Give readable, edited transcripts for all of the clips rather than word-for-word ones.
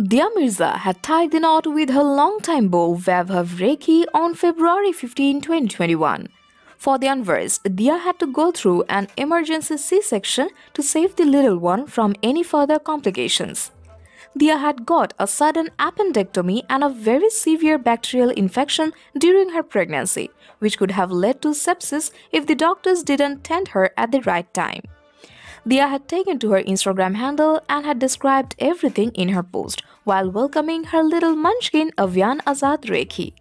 Dia Mirza had tied the knot with her longtime beau Vaibhav Rekhi on February 15, 2021. For the unversed, Dia had to go through an emergency C-section to save the little one from any further complications. Dia had got a sudden appendectomy and a very severe bacterial infection during her pregnancy, which could have led to sepsis if the doctors didn't tend her at the right time. Dia had taken to her Instagram handle and had described everything in her post while welcoming her little munchkin Avyaan Azaad Rekhi.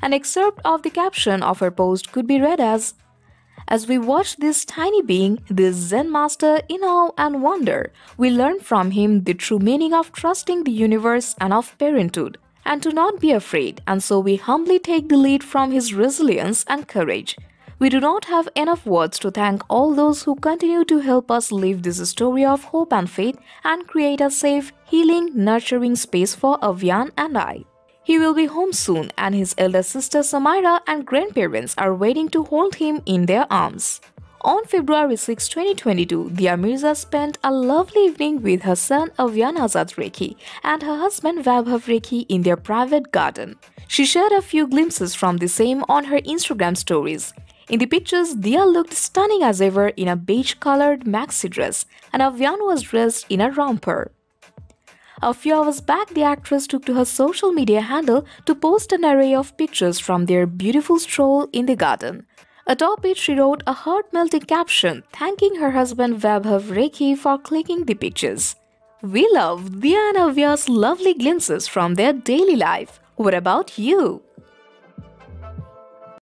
An excerpt of the caption of her post could be read as we watch this tiny being, this Zen master, in awe and wonder, we learn from him the true meaning of trusting the universe and of parenthood, and to not be afraid, and so we humbly take the lead from his resilience and courage. We do not have enough words to thank all those who continue to help us live this story of hope and faith and create a safe, healing, nurturing space for Avyaan and I. He will be home soon, and his elder sister Samaira and grandparents are waiting to hold him in their arms. On February 6, 2022, Dia Mirza spent a lovely evening with her son Avyaan Azaad Rekhi and her husband Vaibhav Rekhi in their private garden. She shared a few glimpses from the same on her Instagram stories. In the pictures, Dia looked stunning as ever in a beige-colored maxi dress, and Avyaan was dressed in a romper. A few hours back, the actress took to her social media handle to post an array of pictures from their beautiful stroll in the garden. Atop it, she wrote a heart-melting caption thanking her husband Vaibhav Rekhi for clicking the pictures. We love Dia and Avyaan's lovely glimpses from their daily life. What about you?